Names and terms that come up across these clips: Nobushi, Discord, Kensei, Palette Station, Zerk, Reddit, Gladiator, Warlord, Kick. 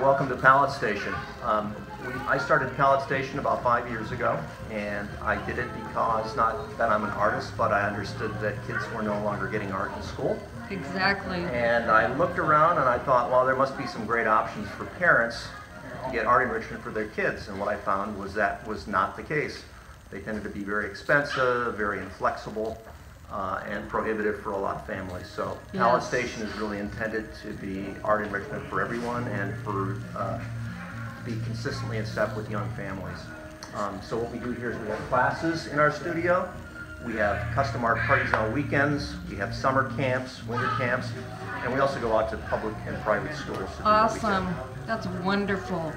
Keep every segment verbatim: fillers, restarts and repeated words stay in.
welcome to Palette Station. Um, we, I started Palette Station about five years ago, and I did it because, not that I'm an artist, but I understood that kids were no longer getting art in school. Exactly. And I looked around and I thought, well, there must be some great options for parents to get art enrichment for their kids, and what I found was that was not the case. They tended to be very expensive, very inflexible, Uh, and prohibitive for a lot of families. So yes. Palette Station is really intended to be art enrichment for everyone and for uh, be consistently in step with young families. Um, so what we do here is we have classes in our studio, we have custom art parties on weekends, we have summer camps, winter camps, and we also go out to public and private schools. Awesome. That's wonderful.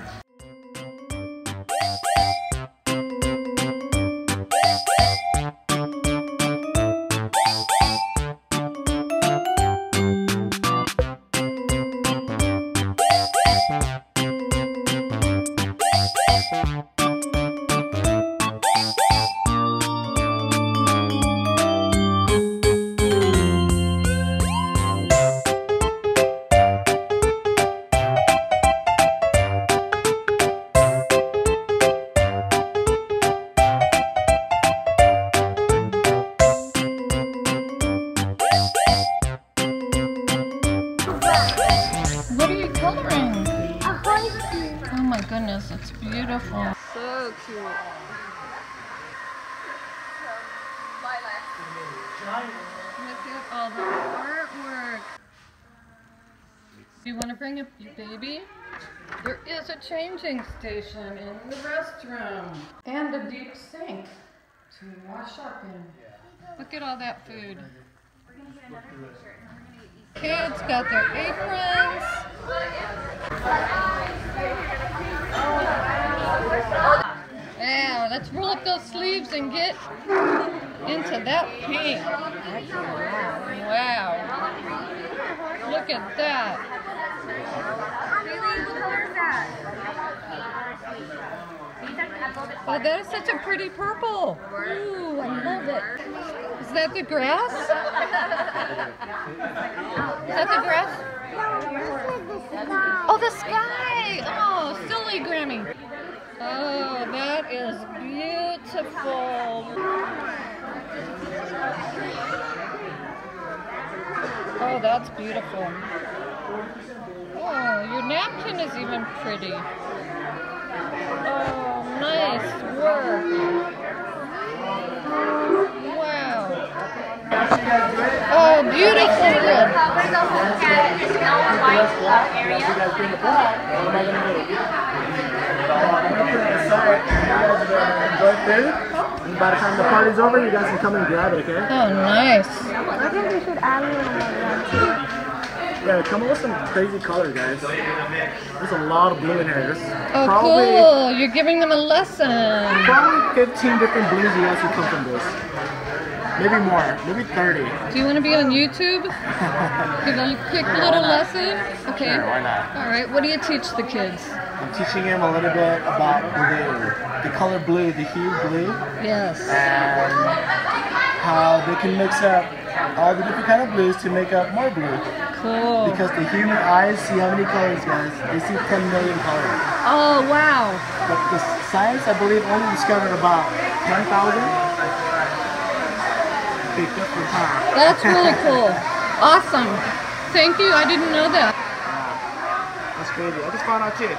Oh my goodness, it's beautiful. So cute. Look at all the artwork. You want to bring up your baby? There is a changing station in the restroom. And a deep sink to wash up in. Look at all that food. We're going to get another picture. Kids got their aprons. Yeah, let's roll up those sleeves and get into that pink. Wow. Look at that. Oh, that is such a pretty purple. Ooh, I love it. Is that the grass? Is that the grass? Oh, the sky. Oh, silly Grammy. Oh, that is beautiful. Oh, that's beautiful. Oh, your napkin is even pretty. Oh, nice work. Wow. Oh, beautiful. And by the time the party's over, you guys can come and grab it, okay? Oh, nice. I think we should add a little. Yeah, come up with some crazy color, guys. There's a lot of blue in here. Oh, probably, cool. You're giving them a lesson. Probably fifteen different blues you guys will come from this. Maybe more. Maybe thirty. Do you want to be on YouTube? Give a quick little lesson? Okay. Sure, why not? All right. What do you teach the kids? I'm teaching them a little bit about blue, the color blue, the hue blue. Yes. And how they can mix up all the different kind of blues to make up more blue. Cool. Because the human eyes see how many colors, guys? They see ten million colors. Oh, wow. But the science, I believe, only discovered about ten thousand. That's really cool. Awesome. Thank you. I didn't know that. That's crazy. I just found out too.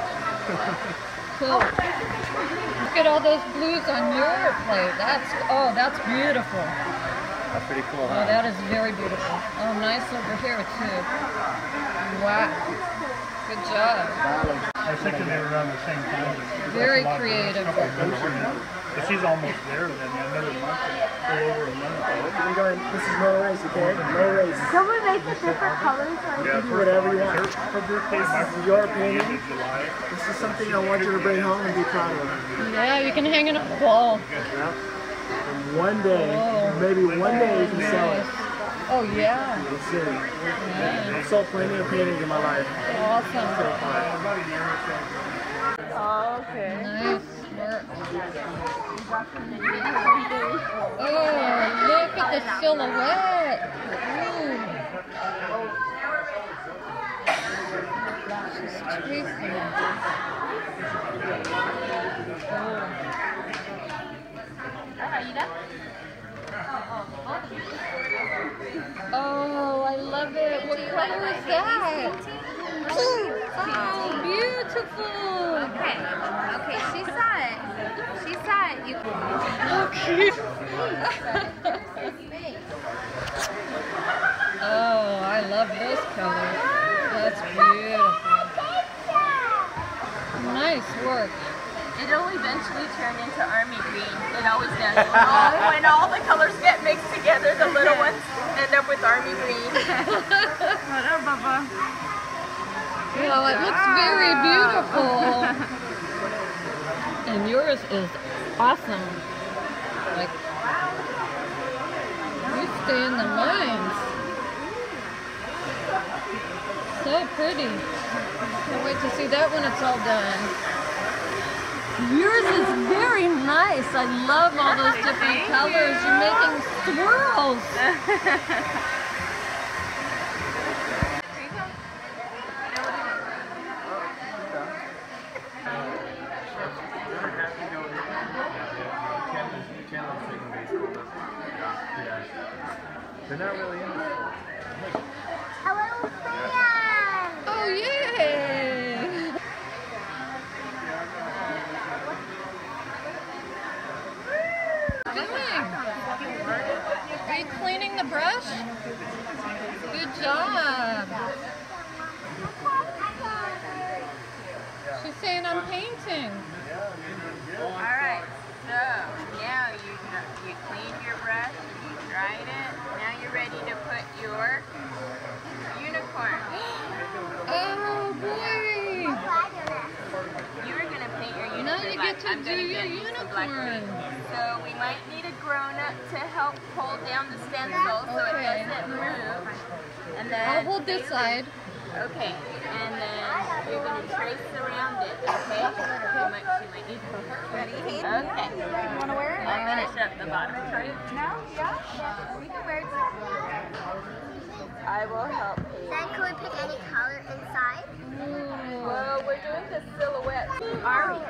Cool. Look at all those blues on your plate. That's, oh, that's beautiful. That's pretty cool, huh? Oh, that is very beautiful. Oh, nice over here, too. Wow. Good job. I think they were around the same time. Very creative. If she's almost there, then another month, go over a month. This is no race, okay? No race. Can we make the different colors? Yeah, do whatever you want. Her birthday, this is your opinion. This is something I want you to bring home and be proud of. Yeah, you can hang it on the wall. And one day, oh. maybe one day you can sell it. Oh, yeah. Let's see. Yeah. I've sold plenty of paintings in my life. Awesome. So far. Oh, okay. Nice. Oh, look at the silhouette. Ooh. She's Oh, I love it. What color is that? Pink. Oh, beautiful. Okay. Okay, she saw it. She saw it. You Oh, I love this color. That's beautiful. Nice work. It'll eventually turn into army green. It always does. Oh, when all the colors get mixed together, the little ones end up with army green. Well, it looks very beautiful. And yours is awesome. Like, you stay in the mines. So pretty. Can't wait to see that when it's all done. Yours is very nice. I love all those different colors. You're making swirls. They're not really in it. Hello, Freya! Oh, yeah! Are you cleaning the brush? Good job. She's saying I'm painting. Alright, so now you, you cleaned your brush, you dried it, now you're ready to put your unicorn. Oh boy! You're going to paint your unicorn. Now you get to I'm do your unicorn. So we might need a grown-up to help hold down the stencil okay. so it doesn't move. And then I'll hold this side. Okay. And then you're going to trace around it, okay? You might, you might need to ready? Okay. You want to wear it? I'll finish up the bottom. No? Yeah? We can wear it. I will help you. Then can we pick any color inside? Well, we're doing the silhouette. Alright.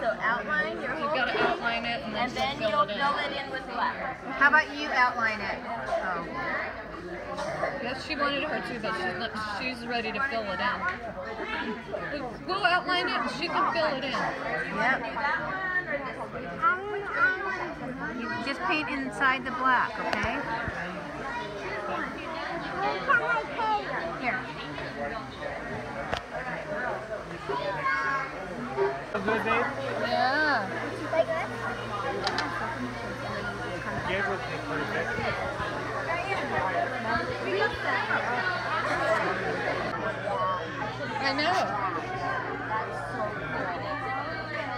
So outline your whole You've got to outline it and then, and then you'll fill it in with black. How about you outline it? Oh. Yes, she wanted her to, but she's, look, she's ready to fill it in. We'll outline it and she can fill it in. Yep. You just paint inside the black, okay? Here. Good, babe? Yeah. I know.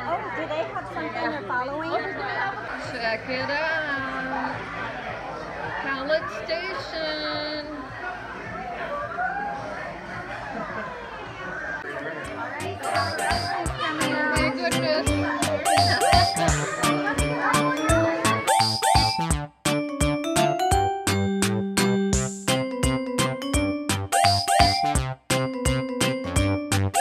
Oh, do they have something they're following? Check it out. Palette Station. All right. Oh my goodness.